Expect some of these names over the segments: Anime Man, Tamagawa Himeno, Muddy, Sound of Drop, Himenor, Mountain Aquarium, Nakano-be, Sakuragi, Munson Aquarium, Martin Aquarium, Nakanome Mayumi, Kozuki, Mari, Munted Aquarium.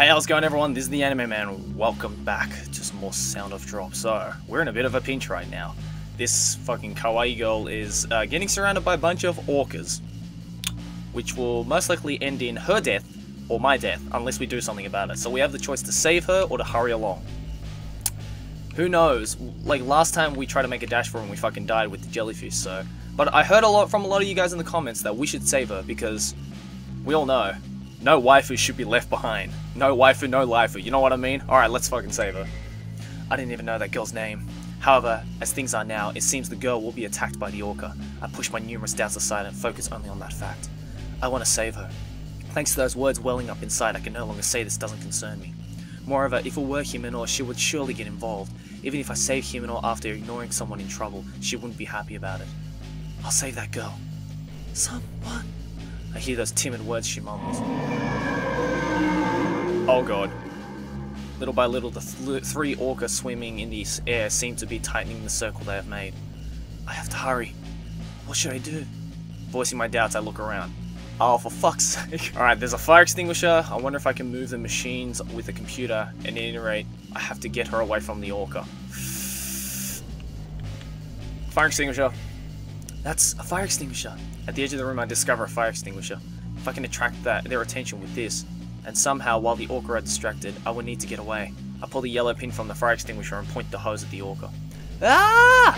Hey, how's it going everyone? This is the Anime Man. Welcome back to some more Sound of Drop. So, we're in a bit of a pinch right now. This fucking kawaii girl is getting surrounded by a bunch of orcas, which will most likely end in her death or my death, unless we do something about it. So we have the choice to save her or to hurry along. Who knows? Like, last time we tried to make a dash for her and we fucking died with the jellyfish, so... But I heard from a lot of you guys in the comments that we should save her, because we all know, no waifu should be left behind. No waifu, no lifer, you know what I mean? Alright, let's fucking save her. I didn't even know that girl's name. However, as things are now, it seems the girl will be attacked by the orca. I push my numerous doubts aside and focus only on that fact. I want to save her. Thanks to those words welling up inside, I can no longer say this doesn't concern me. Moreover, if it were Himenor, she would surely get involved. Even if I save Himenor after ignoring someone in trouble, she wouldn't be happy about it. I'll save that girl. Someone. I hear those timid words she mumbles. Oh god. Little by little, the three orca swimming in the air seem to be tightening the circle they have made. I have to hurry. What should I do? Voicing my doubts, I look around. Oh, for fuck's sake. Alright, there's a fire extinguisher. I wonder if I can move the machines with the computer. At any rate, I have to get her away from the orca. Fire extinguisher. That's a fire extinguisher. At the edge of the room, I discover a fire extinguisher. If I can attract their attention with this, and somehow, while the orca are distracted, I will need to get away. I pull the yellow pin from the fire extinguisher and point the hose at the orca. Ah!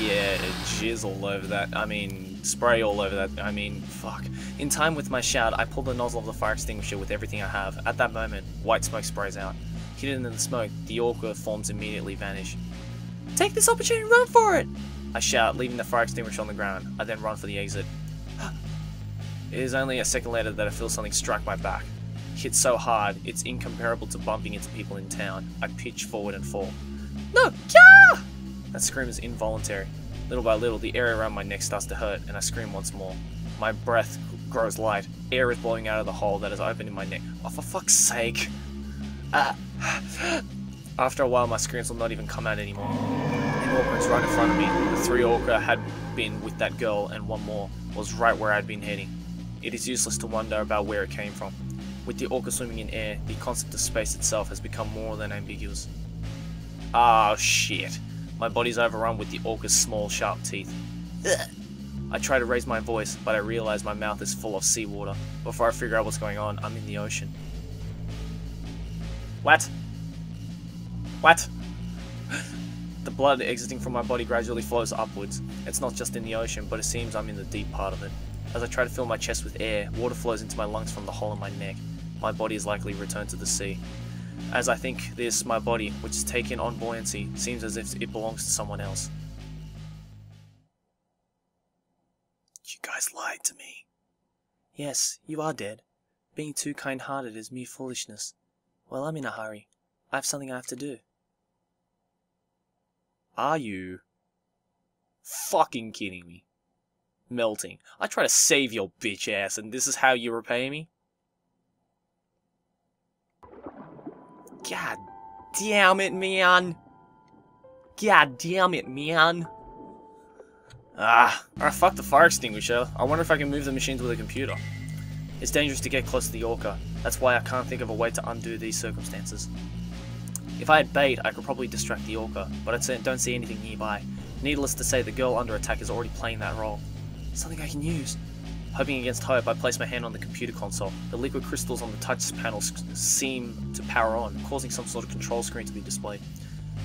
Yeah, jizz all over that. I mean, spray all over that. I mean, fuck. In time with my shout, I pull the nozzle of the fire extinguisher with everything I have. At that moment, white smoke sprays out. Hidden in the smoke, the orca forms immediately vanish. Take this opportunity and run for it! I shout, leaving the fire extinguisher on the ground. I then run for the exit. It is only a second later that I feel something strike my back. Hit so hard, it's incomparable to bumping into people in town. I pitch forward and fall. No! Kya! That scream is involuntary. Little by little, the area around my neck starts to hurt, and I scream once more. My breath grows light. Air is blowing out of the hole that has opened in my neck. Oh, for fuck's sake! After a while, my screams will not even come out anymore. An orca is right in front of me. The three orca had been with that girl, and one more was right where I had been heading. It is useless to wonder about where it came from. With the orca swimming in air, the concept of space itself has become more than ambiguous. Ah, shit. My body's overrun with the orca's small, sharp teeth. Ugh. I try to raise my voice, but I realize my mouth is full of seawater. Before I figure out what's going on, I'm in the ocean. What? What? The blood exiting from my body gradually flows upwards. It's not just in the ocean, but it seems I'm in the deep part of it. As I try to fill my chest with air, water flows into my lungs from the hole in my neck. My body is likely returned to the sea. As I think this, my body, which is taken on buoyancy, seems as if it belongs to someone else. You guys lied to me. Yes, you are dead. Being too kind-hearted is mere foolishness. Well, I'm in a hurry. I have something I have to do. Are you fucking kidding me? Melting. I try to save your bitch ass, and this is how you repay me? God damn it, man. God damn it, man. Ah. Alright, fuck the fire extinguisher. I wonder if I can move the machines with a computer. It's dangerous to get close to the orca. That's why I can't think of a way to undo these circumstances. If I had bait, I could probably distract the orca, but I don't see anything nearby. Needless to say, the girl under attack is already playing that role. Something I can use. Hoping against hope, I place my hand on the computer console. The liquid crystals on the touch panel seem to power on, causing some sort of control screen to be displayed.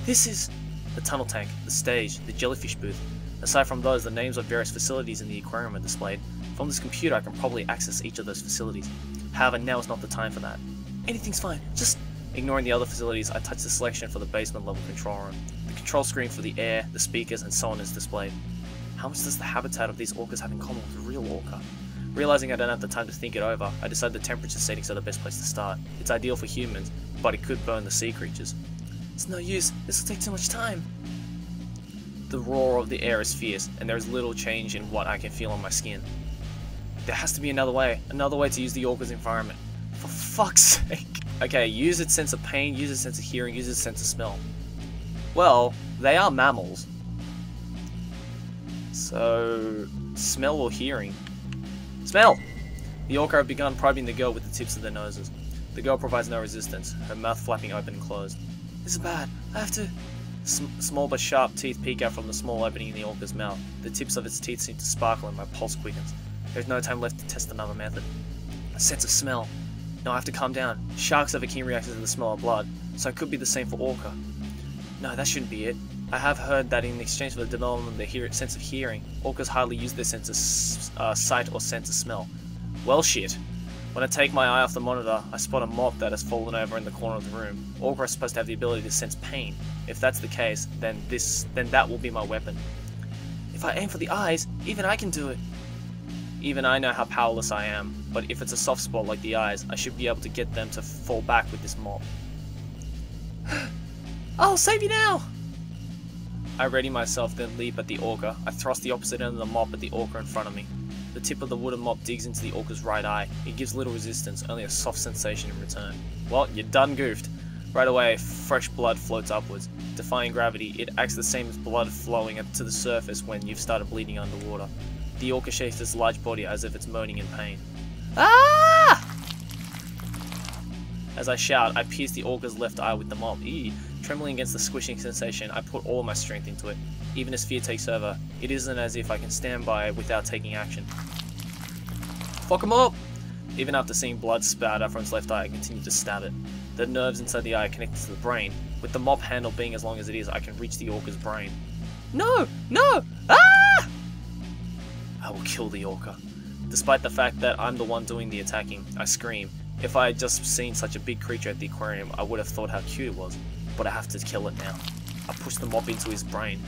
This is the tunnel tank, the stage, the jellyfish booth. Aside from those, the names of various facilities in the aquarium are displayed. From this computer, I can probably access each of those facilities. However, now is not the time for that. Anything's fine, just... Ignoring the other facilities, I touch the selection for the basement level control room. The control screen for the air, the speakers, and so on is displayed. How much does the habitat of these orcas have in common with a real orca? Realizing I don't have the time to think it over, I decide the temperature settings are the best place to start. It's ideal for humans, but it could burn the sea creatures. It's no use, this will take too much time. The roar of the air is fierce, and there is little change in what I can feel on my skin. There has to be another way to use the orca's environment. For fuck's sake. Okay, use its sense of pain, use its sense of hearing, use its sense of smell. Well, they are mammals. So, smell or hearing? Smell! The orca have begun probing the girl with the tips of their noses. The girl provides no resistance, her mouth flapping open and closed. This is bad, I have to... Small but sharp teeth peek out from the small opening in the orca's mouth. The tips of its teeth seem to sparkle and my pulse quickens. There is no time left to test another method. A sense of smell. No, I have to calm down. Sharks have a keen reaction to the smell of blood, so it could be the same for orca. No, that shouldn't be it. I have heard that in exchange for the development of their sense of hearing, orcas hardly use their sense of sight or sense of smell. Well shit. When I take my eye off the monitor, I spot a mop that has fallen over in the corner of the room. Orca is supposed to have the ability to sense pain. If that's the case, then that will be my weapon. If I aim for the eyes, even I can do it. Even I know how powerless I am, but if it's a soft spot like the eyes, I should be able to get them to fall back with this mop. I'll save you now! I ready myself, then leap at the orca. I thrust the opposite end of the mop at the orca in front of me. The tip of the wooden mop digs into the orca's right eye. It gives little resistance, only a soft sensation in return. Well, you're done goofed. Right away, fresh blood floats upwards. Defying gravity, it acts the same as blood flowing up to the surface when you've started bleeding underwater. The orca shakes its large body as if it's moaning in pain. Ah! As I shout, I pierce the orca's left eye with the mop. Eee. Trembling against the squishing sensation, I put all my strength into it. Even as fear takes over, it isn't as if I can stand by without taking action. Fuck him up! Even after seeing blood spout out from its left eye, I continue to stab it. The nerves inside the eye are connected to the brain. With the mop handle being as long as it is, I can reach the orca's brain. No! No! Ah! I will kill the orca. Despite the fact that I'm the one doing the attacking, I scream. If I had just seen such a big creature at the aquarium, I would have thought how cute it was. But I have to kill it now. I push the mop into his brain,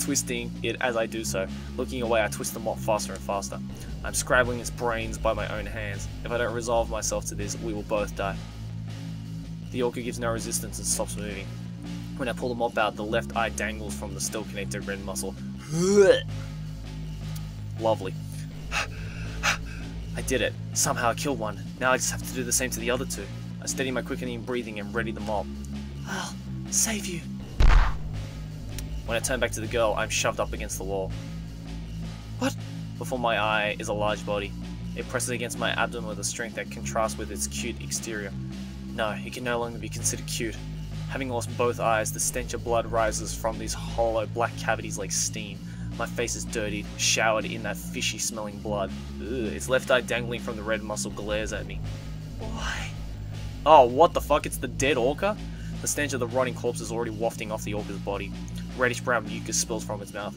twisting it as I do so. Looking away, I twist the mop faster and faster. I'm scrabbling its brains by my own hands. If I don't resolve myself to this, we will both die. The orca gives no resistance and stops moving. When I pull the mop out, the left eye dangles from the still connected red muscle. Lovely. I did it. Somehow I killed one. Now I just have to do the same to the other two. I steady my quickening breathing and ready the mop. I'll save you. When I turn back to the girl, I'm shoved up against the wall. What? Before my eye is a large body. It presses against my abdomen with a strength that contrasts with its cute exterior. No, it can no longer be considered cute. Having lost both eyes, the stench of blood rises from these hollow black cavities like steam. My face is dirtied, showered in that fishy smelling blood. Ugh, its left eye dangling from the red muscle glares at me. Why? Oh, what the fuck? It's the dead orca? The stench of the rotting corpse is already wafting off the orca's body. Reddish-brown mucus spills from its mouth.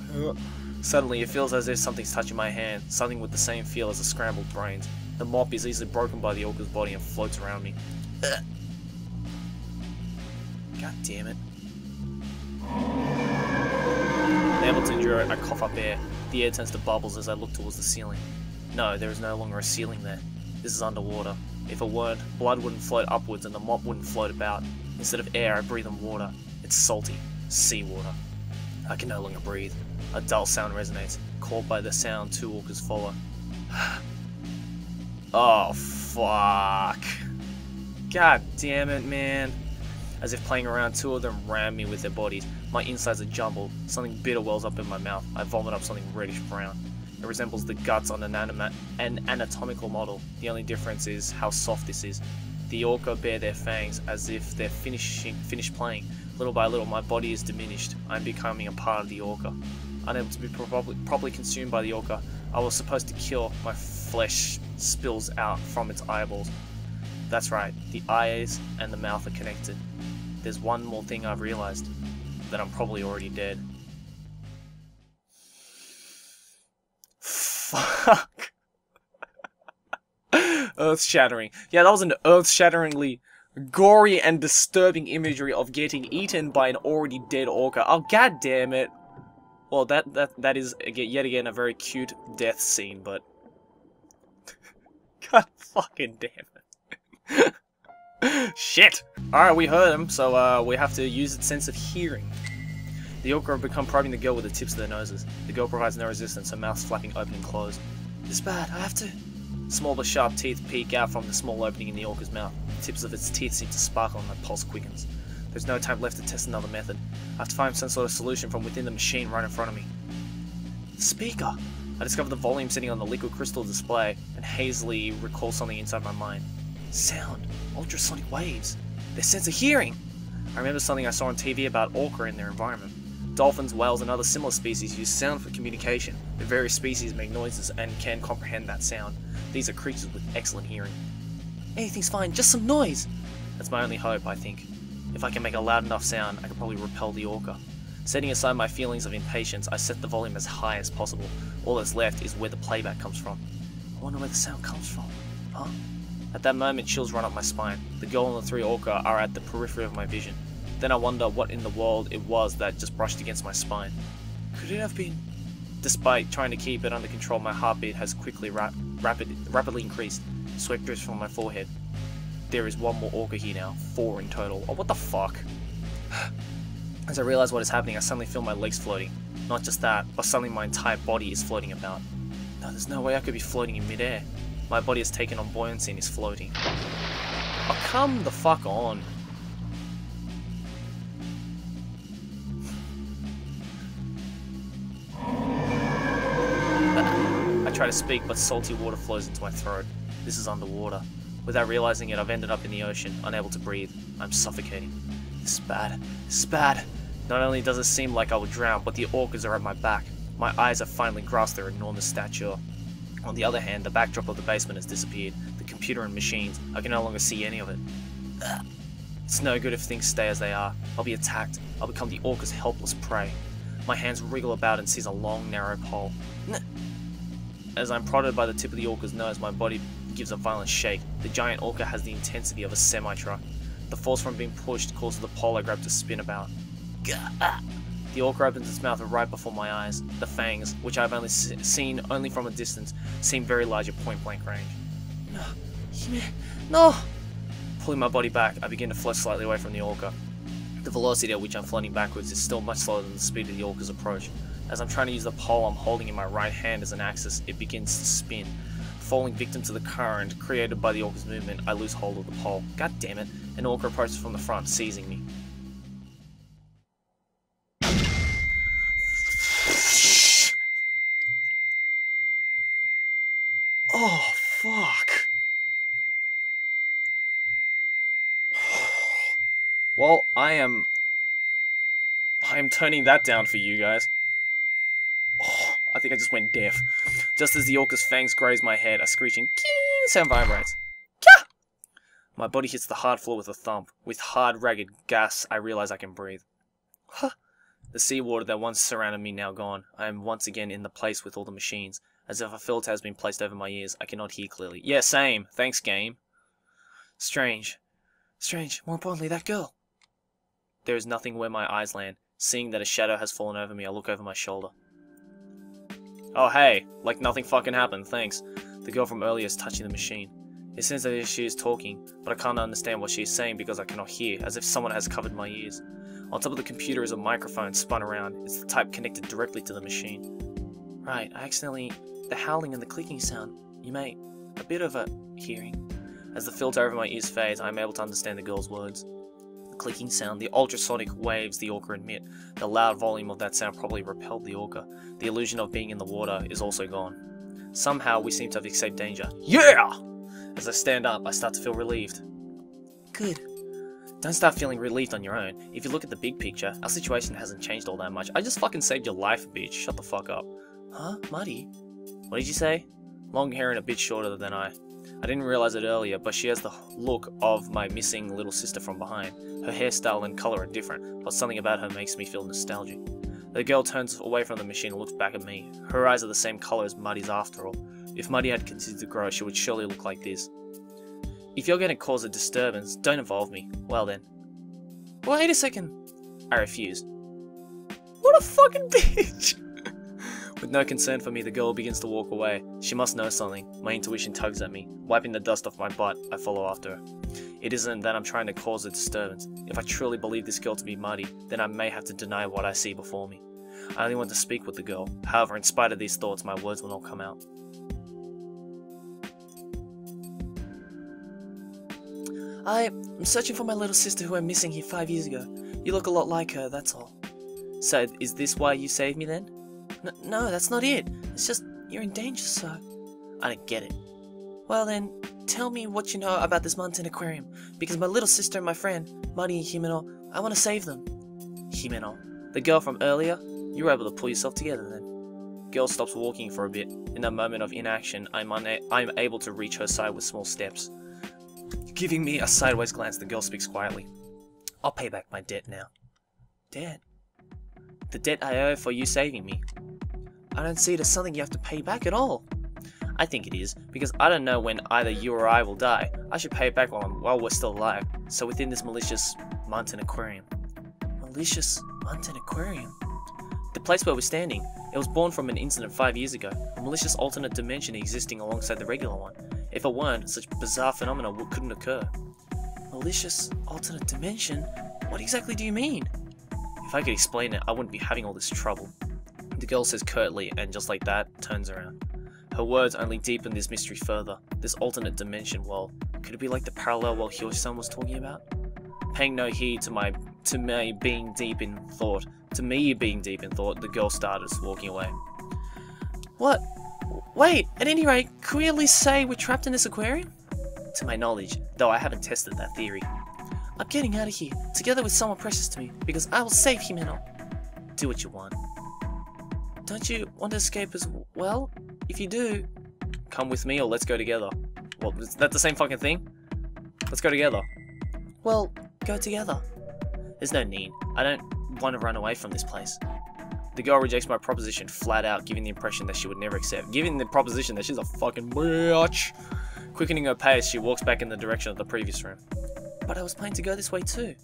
Suddenly, it feels as if something's touching my hand, something with the same feel as a scrambled brain. The mop is easily broken by the orca's body and floats around me. Ugh. God damn it. Unable to endure it, I cough up air. The air turns to bubbles as I look towards the ceiling. No, there is no longer a ceiling there. This is underwater. If it weren't, blood wouldn't float upwards and the mop wouldn't float about. Instead of air, I breathe in water. It's salty. Seawater. I can no longer breathe. A dull sound resonates. Called by the sound, two orcas follow. Oh, fuck. God damn it, man. As if playing around, two of them ram me with their bodies. My insides are jumbled. Something bitter wells up in my mouth. I vomit up something reddish-brown. It resembles the guts on an anatomical model. The only difference is how soft this is. The orca bare their fangs as if they're finished playing. Little by little, my body is diminished. I'm becoming a part of the orca. Unable to be properly consumed by the orca, I was supposed to kill. My flesh spills out from its eyeballs. That's right, the eyes and the mouth are connected. There's one more thing I've realized, that I'm probably already dead. Fuck. Earth-shattering. Yeah, that was an earth-shatteringly gory and disturbing imagery of getting eaten by an already dead orca. Oh, god damn it. Well, that is, yet again, a very cute death scene, but... God fucking damn it. Shit! Alright, we heard him, so we have to use its sense of hearing. The orca have become probing the girl with the tips of their noses. The girl provides no resistance, her mouth flapping open and closed. This is bad, I have to... Small but sharp teeth peek out from the small opening in the orca's mouth. The tips of its teeth seem to sparkle and my pulse quickens. There's no time left to test another method. I have to find some sort of solution from within the machine right in front of me. The speaker! I discover the volume sitting on the liquid crystal display, and hazily recall something inside my mind. Sound! Ultrasonic waves! Their sense of hearing! I remember something I saw on TV about orca and their environment. Dolphins, whales, and other similar species use sound for communication. The various species make noises and can comprehend that sound. These are creatures with excellent hearing. Anything's fine, just some noise! That's my only hope, I think. If I can make a loud enough sound, I could probably repel the orca. Setting aside my feelings of impatience, I set the volume as high as possible. All that's left is where the playback comes from. I wonder where the sound comes from, huh? At that moment, chills run up my spine. The girl and the three orca are at the periphery of my vision. Then I wonder what in the world it was that just brushed against my spine. Could it have been? Despite trying to keep it under control, my heartbeat has quickly rapidly increased. Sweat drips from my forehead. There is one more orca here now, 4 in total. Oh, what the fuck? As I realize what is happening, I suddenly feel my legs floating. Not just that, but suddenly my entire body is floating about. No, there's no way I could be floating in midair. My body has taken on buoyancy and is floating. Oh, come the fuck on. I try to speak, but salty water flows into my throat. This is underwater. Without realizing it, I've ended up in the ocean, unable to breathe. I'm suffocating. This is bad. This is bad. Not only does it seem like I will drown, but the orcas are at my back. My eyes have finally grasped their enormous stature. On the other hand, the backdrop of the basement has disappeared. The computer and machines, I can no longer see any of it. Ugh. It's no good if things stay as they are. I'll be attacked. I'll become the orca's helpless prey. My hands wriggle about and seize a long, narrow pole. As I'm prodded by the tip of the orca's nose, my body gives a violent shake. The giant orca has the intensity of a semi-truck. The force from being pushed causes the pole I grab to spin about. The orca opens its mouth right before my eyes. The fangs, which I've only seen from a distance, seem very large at point-blank range. No, Hime, no! Pulling my body back, I begin to float slightly away from the orca. The velocity at which I'm floating backwards is still much slower than the speed of the orca's approach. As I'm trying to use the pole I'm holding in my right hand as an axis, it begins to spin. Falling victim to the current created by the orca's movement, I lose hold of the pole. God damn it! An orca approaches from the front, seizing me. Oh, fuck! Well, I am turning that down for you guys. Oh, I think I just went deaf. Just as the orca's fangs graze my head, a screeching "king" sound vibrates. Kya! My body hits the hard floor with a thump. With hard, ragged gas, I realize I can breathe. Huh. The seawater that once surrounded me now gone. I am once again in the place with all the machines. As if a filter has been placed over my ears, I cannot hear clearly. Yeah, same. Thanks, game. Strange. Strange. More importantly, that girl. There is nothing where my eyes land. Seeing that a shadow has fallen over me, I look over my shoulder. Oh, hey. Like nothing fucking happened, thanks. The girl from earlier is touching the machine. It seems that she is talking, but I can't understand what she is saying because I cannot hear, as if someone has covered my ears. On top of the computer is a microphone spun around. It's the type connected directly to the machine. Right, I accidentally... The howling and the clicking sound. You may... A bit of a... hearing. As the filter over my ears fades, I am able to understand the girl's words. The clicking sound, the ultrasonic waves the orca emit. The loud volume of that sound probably repelled the orca. The illusion of being in the water is also gone. Somehow, we seem to have escaped danger. Yeah! As I stand up, I start to feel relieved. Good. Don't start feeling relieved on your own. If you look at the big picture, our situation hasn't changed all that much. I just fucking saved your life, bitch. Shut the fuck up. Huh? Muddy? What did you say? Long hair and a bit shorter than I. I didn't realize it earlier, but she has the look of my missing little sister from behind. Her hairstyle and color are different, but something about her makes me feel nostalgic. The girl turns away from the machine and looks back at me. Her eyes are the same color as Muddy's after all. If Muddy had continued to grow, she would surely look like this. If you're going to cause a disturbance, don't involve me. Well then. Wait a second. I refuse. What a fucking bitch! With no concern for me, the girl begins to walk away. She must know something. My intuition tugs at me. Wiping the dust off my butt, I follow after her. It isn't that I'm trying to cause a disturbance. If I truly believe this girl to be Muddy, then I may have to deny what I see before me. I only want to speak with the girl. However, in spite of these thoughts, my words will not come out. I'm searching for my little sister who went missing here 5 years ago. You look a lot like her, that's all. So, is this why you saved me then? No, that's not it. It's just You're in danger, sir. I don't get it. Well then, tell me what you know about this Mountain Aquarium, because my little sister and my friend, Mari and Himenor, I want to save them. Himenor, the girl from earlier? You were able to pull yourself together then. Girl stops walking for a bit. In that moment of inaction, I'm able to reach her side with small steps. Giving me a sideways glance, the girl speaks quietly. I'll pay back my debt now. Debt? The debt I owe for you saving me. I don't see it as something you have to pay back at all. I think it is, because I don't know when either you or I will die. I should pay it back while we're still alive, so within this malicious Mountain Aquarium. Malicious Mountain Aquarium? The place where we're standing, it was born from an incident 5 years ago, a malicious alternate dimension existing alongside the regular one. If it weren't, such bizarre phenomena couldn't occur. Malicious alternate dimension? What exactly do you mean? If I could explain it, I wouldn't be having all this trouble. The girl says curtly, and just like that, turns around. Her words only deepen this mystery further, this alternate dimension world. Could it be like the parallel world Hiroshi-san was talking about? Paying no heed to me being deep in thought, the girl started walking away. What? Wait, at any rate, could we at least say we're trapped in this aquarium? To my knowledge, though I haven't tested that theory. I'm getting out of here, together with someone precious to me, because I will save Himenor. Do what you want. Don't you want to escape as well? If you do, come with me or let's go together. Well, is that the same fucking thing? Let's go together. Well, go together. There's no need. I don't want to run away from this place. The girl rejects my proposition flat out, giving the impression that she would never accept. Giving the proposition that she's a fucking bitch. Quickening her pace, she walks back in the direction of the previous room. But I was planning to go this way too.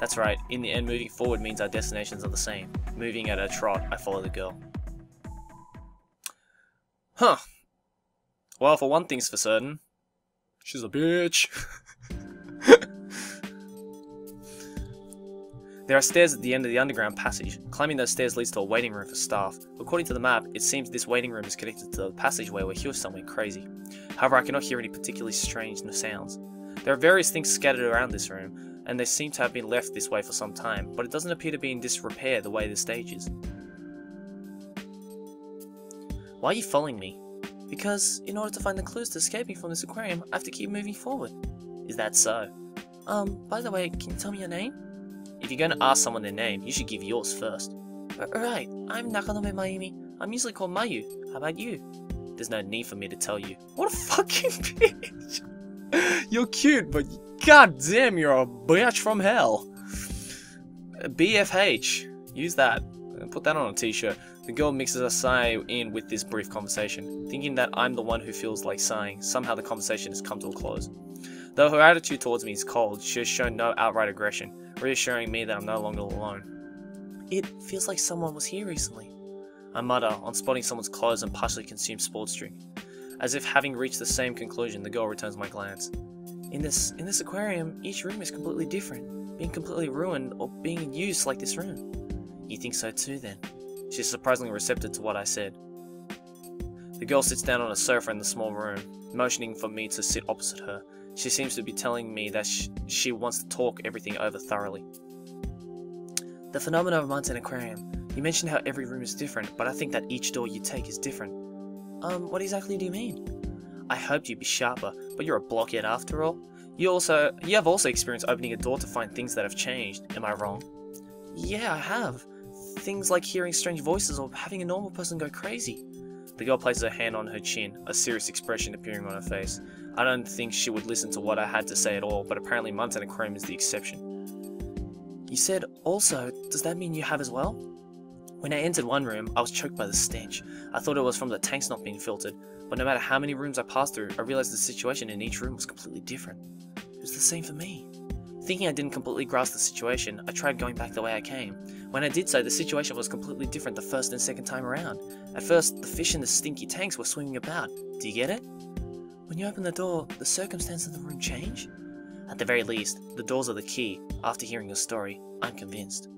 That's right. In the end, moving forward means our destinations are the same. Moving at a trot, I follow the girl. Huh. Well, for one thing's for certain. She's a bitch. There are stairs at the end of the underground passage. Climbing those stairs leads to a waiting room for staff. According to the map, it seems this waiting room is connected to the passageway where Hiroshi-san went crazy. However, I cannot hear any particularly strange sounds. There are various things scattered around this room, and they seem to have been left this way for some time, but it doesn't appear to be in disrepair the way the stage is. Why are you following me? Because, in order to find the clues to escaping from this aquarium, I have to keep moving forward. Is that so? By the way, can you tell me your name? If you're going to ask someone their name, you should give yours first. Alright, I'm Nakanome Mayumi. I'm usually called Mayu. How about you? There's no need for me to tell you. What a fucking bitch! You're cute, but goddamn, you're a bitch from hell. BFH. Use that. Put that on a t-shirt. The girl mixes a sigh in with this brief conversation. Thinking that I'm the one who feels like sighing, somehow the conversation has come to a close. Though her attitude towards me is cold, she has shown no outright aggression. Reassuring me that I'm no longer alone. It feels like someone was here recently. I mutter, on spotting someone's clothes and partially consumed sports drink. As if having reached the same conclusion, the girl returns my glance. In this aquarium, each room is completely different, being completely ruined or being in use like this room. You think so too then? She's surprisingly receptive to what I said. The girl sits down on a sofa in the small room, motioning for me to sit opposite her. She seems to be telling me that she wants to talk everything over thoroughly. The phenomena of Munson Aquarium. You mentioned how every room is different, but I think that each door you take is different. What exactly do you mean? I hoped you'd be sharper, but you're a blockhead after all. You have also experienced opening a door to find things that have changed, am I wrong? Yeah, I have. Things like hearing strange voices or having a normal person go crazy. The girl places her hand on her chin, a serious expression appearing on her face. I don't think she would listen to what I had to say at all, but apparently Munted Aquarium is the exception. You said also, does that mean you have as well? When I entered one room, I was choked by the stench. I thought it was from the tanks not being filtered, but no matter how many rooms I passed through, I realized the situation in each room was completely different. It was the same for me. Thinking I didn't completely grasp the situation, I tried going back the way I came. When I did so, the situation was completely different the first and second time around. At first, the fish in the stinky tanks were swimming about. Do you get it? When you open the door, the circumstances of the room change? At the very least, the doors are the key. After hearing your story, I'm convinced.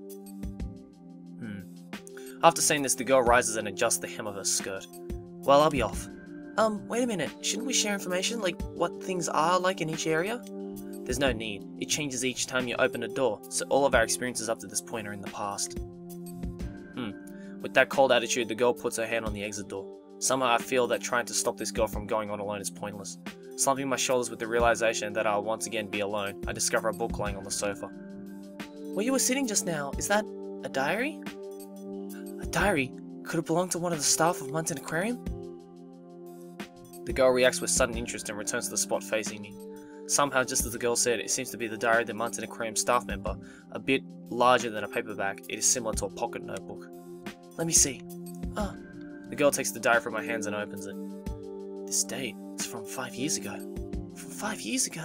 After saying this, the girl rises and adjusts the hem of her skirt. Well, I'll be off. Wait a minute. Shouldn't we share information, like what things are like in each area? There's no need. It changes each time you open a door, so all of our experiences up to this point are in the past. With that cold attitude, the girl puts her hand on the exit door. Somehow I feel that trying to stop this girl from going on alone is pointless. Slumping my shoulders with the realization that I'll once again be alone, I discover a book lying on the sofa. Where you were sitting just now, is that a diary? A diary? Could it belong to one of the staff of Mountain Aquarium? The girl reacts with sudden interest and returns to the spot facing me. Somehow, just as the girl said, it seems to be the diary of the Mountain Aquarium staff member. A bit larger than a paperback, it is similar to a pocket notebook. Let me see. Ah. The girl takes the diary from my hands and opens it. This date is from 5 years ago. From 5 years ago?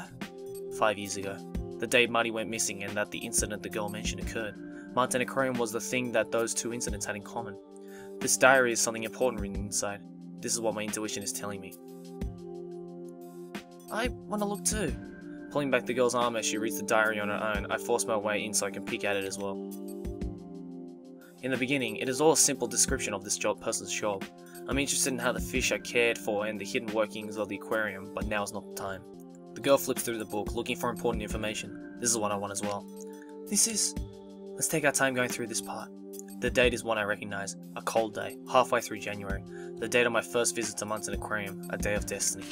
5 years ago. The day Muddy went missing and that the incident the girl mentioned occurred. Martin Aquarium was the thing that those two incidents had in common. This diary is something important written inside. This is what my intuition is telling me. I want to look too. Pulling back the girl's arm as she reads the diary on her own, I force my way in so I can peek at it as well. In the beginning, it is all a simple description of this person's job. I'm interested in how the fish are cared for and the hidden workings of the aquarium, but now is not the time. The girl flips through the book, looking for important information. This is what I want as well. Let's take our time going through this part. The date is one I recognize. A cold day, halfway through January. The date of my first visit to Munson Aquarium, a day of destiny.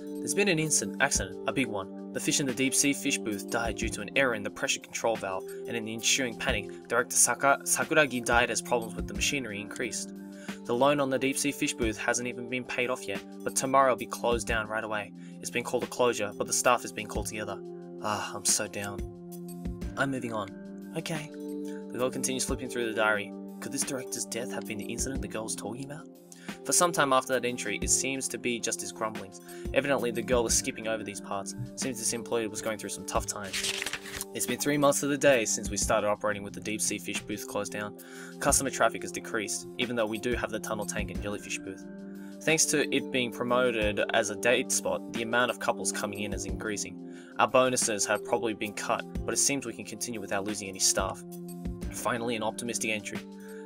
There's been an accident, a big one. The fish in the deep sea fish booth died due to an error in the pressure control valve, and in the ensuing panic, Director Sakuragi died as problems with the machinery increased. The loan on the deep sea fish booth hasn't even been paid off yet, but tomorrow it'll be closed down right away. It's been called a closure, but the staff has been called together. Ah, I'm so down. I'm moving on. Okay. The girl continues flipping through the diary. Could this director's death have been the incident the girl's talking about? For some time after that entry, it seems to be just his grumblings. Evidently, the girl is skipping over these parts, since this employee was going through some tough times. It's been 3 months to the day since we started operating with the deep sea fish booth closed down. Customer traffic has decreased, even though we do have the tunnel tank and jellyfish booth. Thanks to it being promoted as a date spot, the amount of couples coming in is increasing. Our bonuses have probably been cut, but it seems we can continue without losing any staff. Finally, an optimistic entry.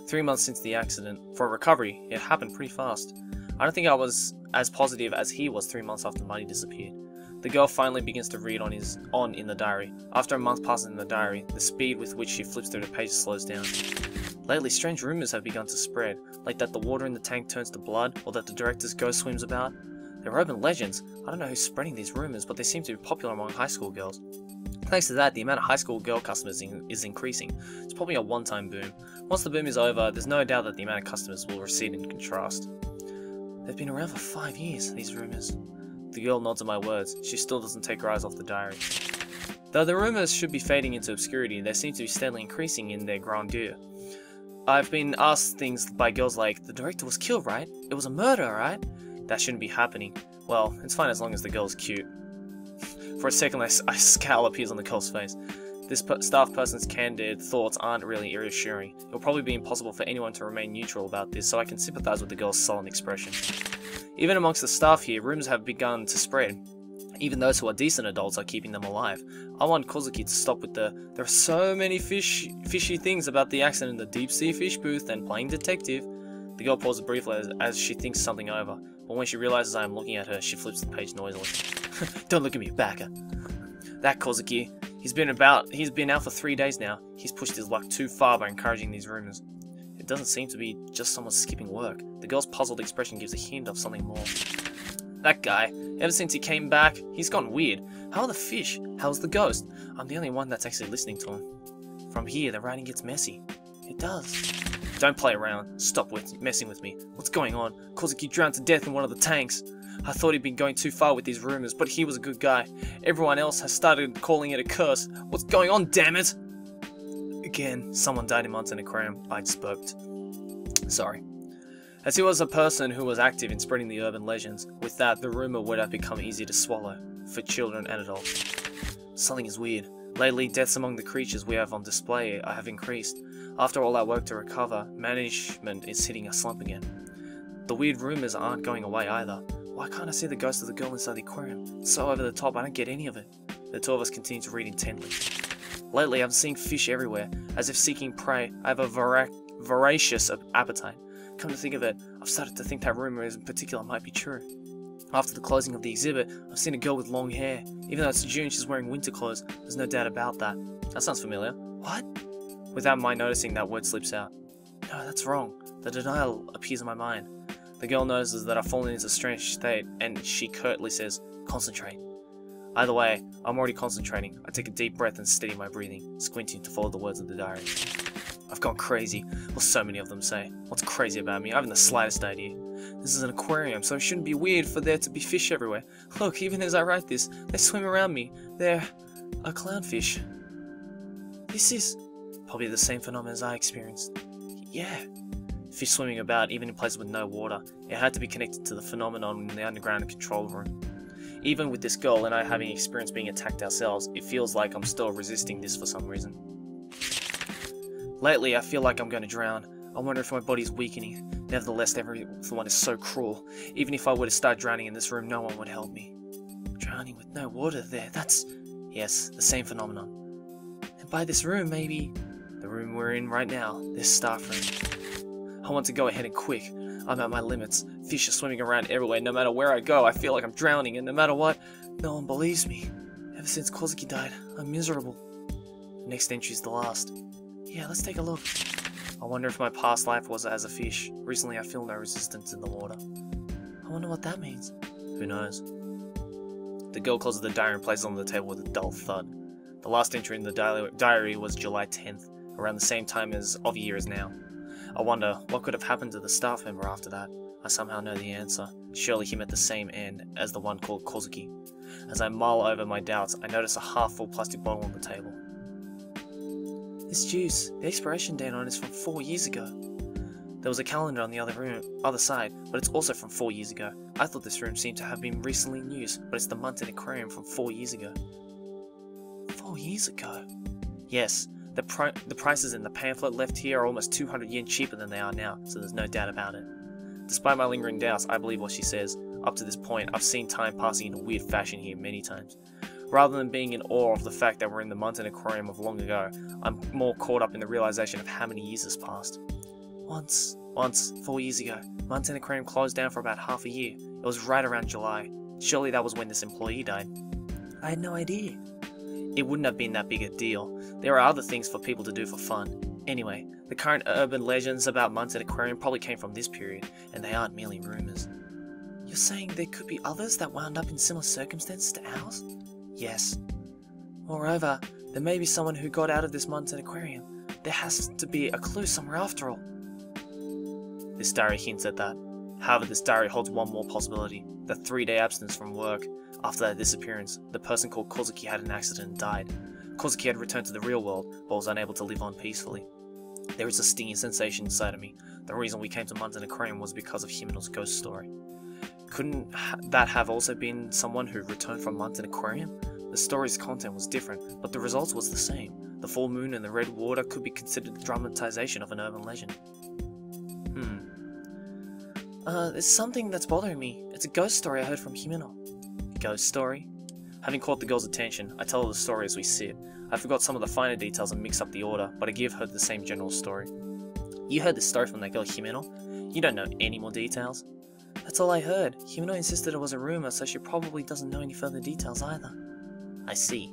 3 months since the accident. For recovery, it happened pretty fast. I don't think I was as positive as he was 3 months after Muddy disappeared. The girl finally begins to read on in the diary. After a month passes in the diary, the speed with which she flips through the pages slows down. Lately, strange rumors have begun to spread, like that the water in the tank turns to blood, or that the director's ghost swims about. They're urban legends. I don't know who's spreading these rumors, but they seem to be popular among high school girls. Thanks to that, the amount of high school girl customers is increasing. It's probably a one-time boom. Once the boom is over, there's no doubt that the amount of customers will recede in contrast. They've been around for 5 years, these rumors. The girl nods at my words. She still doesn't take her eyes off the diary. Though the rumors should be fading into obscurity, they seem to be steadily increasing in their grandeur. I've been asked things by girls like, the director was killed, right? It was a murder, right? That shouldn't be happening. Well, it's fine as long as the girl's cute. For a second, a scowl appears on the girl's face. This staff person's candid thoughts aren't really reassuring. It'll probably be impossible for anyone to remain neutral about this, so I can sympathize with the girl's sullen expression. Even amongst the staff here, rumors have begun to spread. Even those who are decent adults are keeping them alive. I want Kozuki to stop with the "there are so many fishy things about the accident in the deep sea fish booth and playing detective." The girl pauses briefly as she thinks something over, but when she realizes I am looking at her, she flips the page noisily. Don't look at me, Baka. That Kozuki, he's been out for 3 days now. He's pushed his luck too far by encouraging these rumors. It doesn't seem to be just someone skipping work. The girl's puzzled expression gives a hint of something more. That guy, ever since he came back, he's gone weird. How are the fish? How's the ghost? I'm the only one that's actually listening to him. From here, the writing gets messy. It does. Don't play around. Stop messing with me. What's going on? Kozuki drowned to death in one of the tanks. I thought he'd been going too far with these rumors, but he was a good guy. Everyone else has started calling it a curse. What's going on, damn it? Again, someone died in Munson Aquarium. I spooked. Sorry. As he was a person who was active in spreading the urban legends, with that, the rumor would have become easier to swallow, for children and adults. Something is weird. Lately, deaths among the creatures we have on display have increased. After all our work to recover, management is hitting a slump again. The weird rumors aren't going away either. Why can't I see the ghost of the girl inside the aquarium? It's so over the top, I don't get any of it. The two of us continue to read intently. Lately, I'm seeing fish everywhere. As if seeking prey, I have a voracious appetite. Come to think of it, I've started to think that rumor in particular might be true. After the closing of the exhibit, I've seen a girl with long hair. Even though it's June, she's wearing winter clothes. There's no doubt about that. That sounds familiar. What? Without my noticing, that word slips out. No, that's wrong. The denial appears in my mind. The girl notices that I've fallen into a strange state and she curtly says, "Concentrate." Either way, I'm already concentrating. I take a deep breath and steady my breathing, squinting to follow the words of the diary. I've gone crazy, well, so many of them say. What's crazy about me? I haven't the slightest idea. This is an aquarium, so it shouldn't be weird for there to be fish everywhere. Look, even as I write this, they swim around me. They're a clownfish. This is probably the same phenomenon as I experienced. Yeah. Fish swimming about, even in places with no water. It had to be connected to the phenomenon in the underground control room. Even with this girl and I having experienced being attacked ourselves, it feels like I'm still resisting this for some reason. Lately, I feel like I'm going to drown. I wonder if my body's weakening. Nevertheless, everyone is so cruel. Even if I were to start drowning in this room, no one would help me. Drowning with no water there, that's... Yes, the same phenomenon. And by this room, maybe... The room we're in right now, this staff room. I want to go ahead and quick. I'm at my limits. Fish are swimming around everywhere. No matter where I go, I feel like I'm drowning, and no matter what, no one believes me. Ever since Kozuki died, I'm miserable. The next entry is the last. Yeah, let's take a look. I wonder if my past life was as a fish. Recently, I feel no resistance in the water. I wonder what that means. Who knows? The girl closes the diary and places it on the table with a dull thud. The last entry in the diary was July 10th, around the same time as of year as now. I wonder what could have happened to the staff member after that. I somehow know the answer. Surely he met the same end as the one called Kozuki. As I mull over my doubts, I notice a half-full plastic bottle on the table. This juice, the expiration date on it is from 4 years ago. There was a calendar on the other side, but it's also from 4 years ago. I thought this room seemed to have been recently in use, but it's the Mountain Aquarium from 4 years ago. 4 years ago? Yes, the prices in the pamphlet left here are almost 200 yen cheaper than they are now, so there's no doubt about it. Despite my lingering doubts, I believe what she says. Up to this point, I've seen time passing in a weird fashion here many times. Rather than being in awe of the fact that we're in the Munted Aquarium of long ago, I'm more caught up in the realization of how many years has passed. Once, 4 years ago, Munted Aquarium closed down for about half a year. It was right around July. Surely that was when this employee died. I had no idea. It wouldn't have been that big a deal. There are other things for people to do for fun. Anyway, the current urban legends about Munted Aquarium probably came from this period, and they aren't merely rumors. You're saying there could be others that wound up in similar circumstances to ours? Yes. Moreover, there may be someone who got out of this Munted Aquarium. There has to be a clue somewhere after all. This diary hints at that. However, this diary holds one more possibility. The 3-day absence from work. After their disappearance, the person called Kozuki had an accident and died. Kozuki had returned to the real world, but was unable to live on peacefully. There is a stinging sensation inside of me. The reason we came to Munson Aquarium was because of Himenor's ghost story. Couldn't that have also been someone who returned from Mountain Aquarium? The story's content was different, but the results was the same. The full moon and the red water could be considered the dramatization of an urban legend. There's something that's bothering me. It's a ghost story I heard from Himenor. Ghost story? Having caught the girl's attention, I tell her the story as we sit. I forgot some of the finer details and mixed up the order, but I give her the same general story. You heard this story from that girl Himenor? You don't know any more details? That's all I heard. Himenor insisted it was a rumor, so she probably doesn't know any further details either. I see.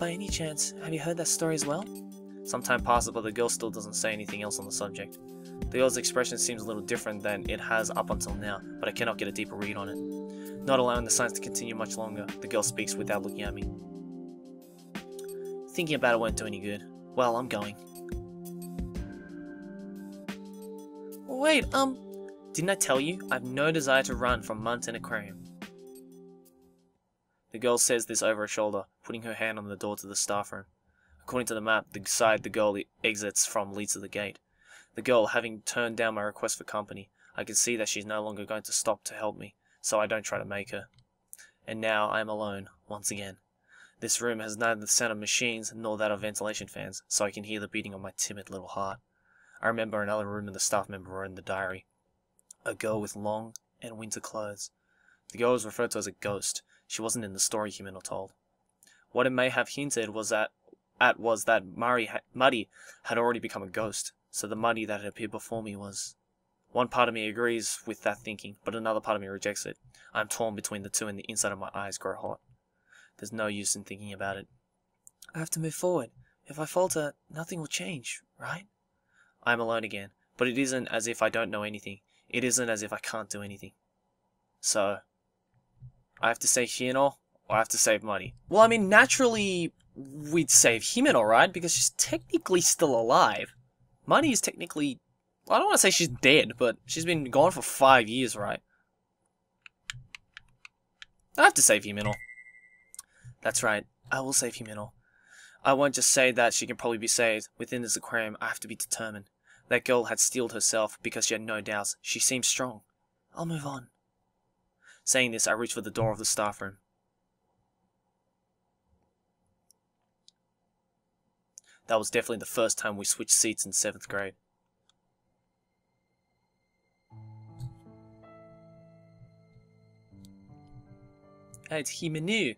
By any chance, have you heard that story as well? Some time passes, but the girl still doesn't say anything else on the subject. The girl's expression seems a little different than it has up until now, but I cannot get a deeper read on it. Not allowing the signs to continue much longer, the girl speaks without looking at me. Thinking about it won't do any good. Well, I'm going. Wait, Didn't I tell you? I've no desire to run from Mountain Aquarium. The girl says this over her shoulder, putting her hand on the door to the staff room. According to the map, the side the girl exits from leads to the gate. The girl, having turned down my request for company, I can see that she's no longer going to stop to help me, so I don't try to make her. And now I am alone, once again. This room has neither the sound of machines nor that of ventilation fans, so I can hear the beating of my timid little heart. I remember another room and the staff member wrote in the diary. A girl with long and winter clothes. The girl was referred to as a ghost. She wasn't in the story Himenor told. What it may have hinted was that Muddy had already become a ghost, so the Muddy that had appeared before me was... One part of me agrees with that thinking, but another part of me rejects it. I'm torn between the two and the inside of my eyes grow hot. There's no use in thinking about it. I have to move forward. If I falter, nothing will change, right? I'm alone again, but it isn't as if I don't know anything. it isn't as if I can't do anything. So, I have to save Himenor, or I have to save Muddy. Well, I mean, naturally, we'd save Himenor, right? Because she's technically still alive. Muddy is technically... I don't want to say she's dead, but she's been gone for 5 years, right? I have to save Himenor. That's right, I will save Himenor. I won't just say that she can probably be saved. Within this aquarium, I have to be determined. That girl had steeled herself because she had no doubts. She seemed strong. I'll move on. Saying this, I reach for the door of the staff room. That was definitely the first time we switched seats in 7th grade. Hey, it's Himeno.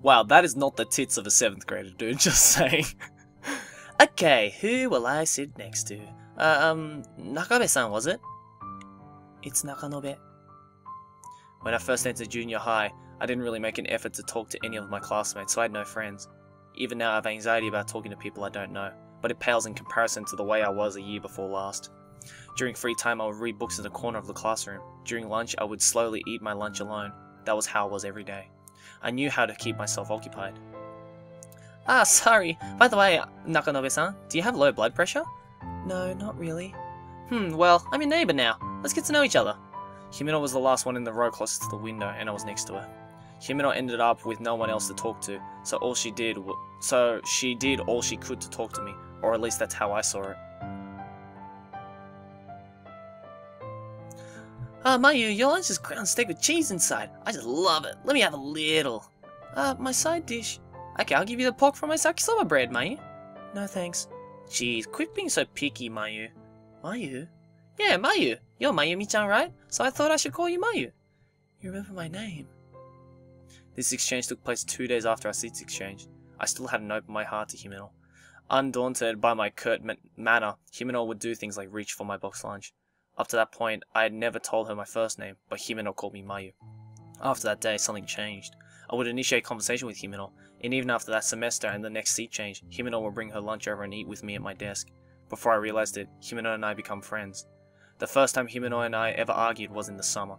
Wow, that is not the tits of a 7th grader, dude, just saying. Okay, who will I sit next to? Nakabe-san, was it? It's Nakano-be. When I first entered junior high, I didn't really make an effort to talk to any of my classmates, so I had no friends. Even now I have anxiety about talking to people I don't know, but it pales in comparison to the way I was a year before last. During free time I would read books in the corner of the classroom. During lunch I would slowly eat my lunch alone. That was how I was every day. I knew how to keep myself occupied. Ah, sorry. By the way, Nakanobe-san, do you have low blood pressure? No, not really. Well, I'm your neighbor now. Let's get to know each other. Himenor was the last one in the row closest to the window, and I was next to her. Himenor ended up with no one else to talk to, so she did all she could to talk to me, or at least that's how I saw it. Ah, Mayu, your lunch is ground steak with cheese inside. I just love it. Let me have a little. My side dish. Okay, I'll give you the pork from my Yakisoba bread, Mayu. No, thanks. Jeez, quit being so picky, Mayu. Mayu? Yeah, Mayu. You're Mayumi-chan, right? So I thought I should call you Mayu. You remember my name. This exchange took place 2 days after our seats exchanged. I still hadn't opened my heart to Himenor. Undaunted by my curt manner, Himenor would do things like reach for my box lunch. Up to that point, I had never told her my first name, but Himenor called me Mayu. After that day, something changed. I would initiate conversation with Himenor, and even after that semester and the next seat change, Himenor would bring her lunch over and eat with me at my desk. Before I realized it, Himenor and I become friends. The first time Himenor and I ever argued was in the summer.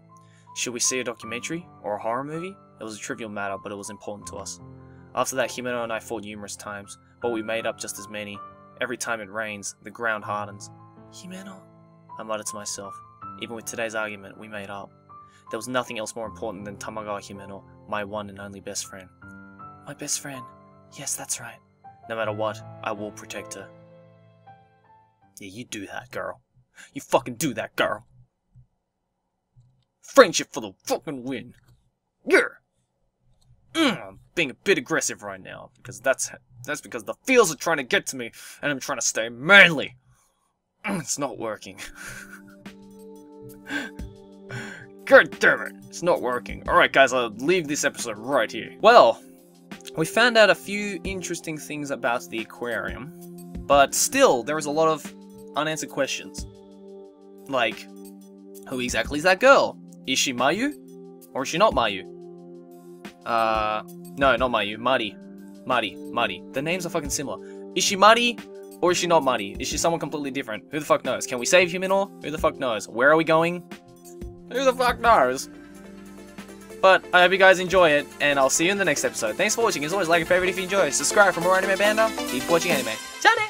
Should we see a documentary or a horror movie? It was a trivial matter, but it was important to us. After that, Himenor and I fought numerous times, but we made up just as many. Every time it rains, the ground hardens. Himenor. I muttered to myself. Even with today's argument, we made up. There was nothing else more important than Tamagawa Himeno, my one and only best friend. My best friend. Yes, that's right. No matter what, I will protect her. Yeah, you do that, girl. You fucking do that, girl. Friendship for the fucking win. Yeah. I'm being a bit aggressive right now, because that's because the feels are trying to get to me, and I'm trying to stay manly. It's not working. God damn it, it's not working. Alright guys, I'll leave this episode right here. Well, we found out a few interesting things about the aquarium, but still, there is a lot of unanswered questions. Like, who exactly is that girl? Is she Mayu? Or is she not Mayu? No, not Mayu, Mari. Mari. The names are fucking similar. Is she Mari? Or is she not Muddy? Is she someone completely different? Who the fuck knows? Can we save Himenor? Who the fuck knows? Where are we going? Who the fuck knows? But I hope you guys enjoy it, and I'll see you in the next episode. Thanks for watching. As always, like and favorite if you enjoy. Subscribe for more Anime Man. Keep watching anime. Ciao!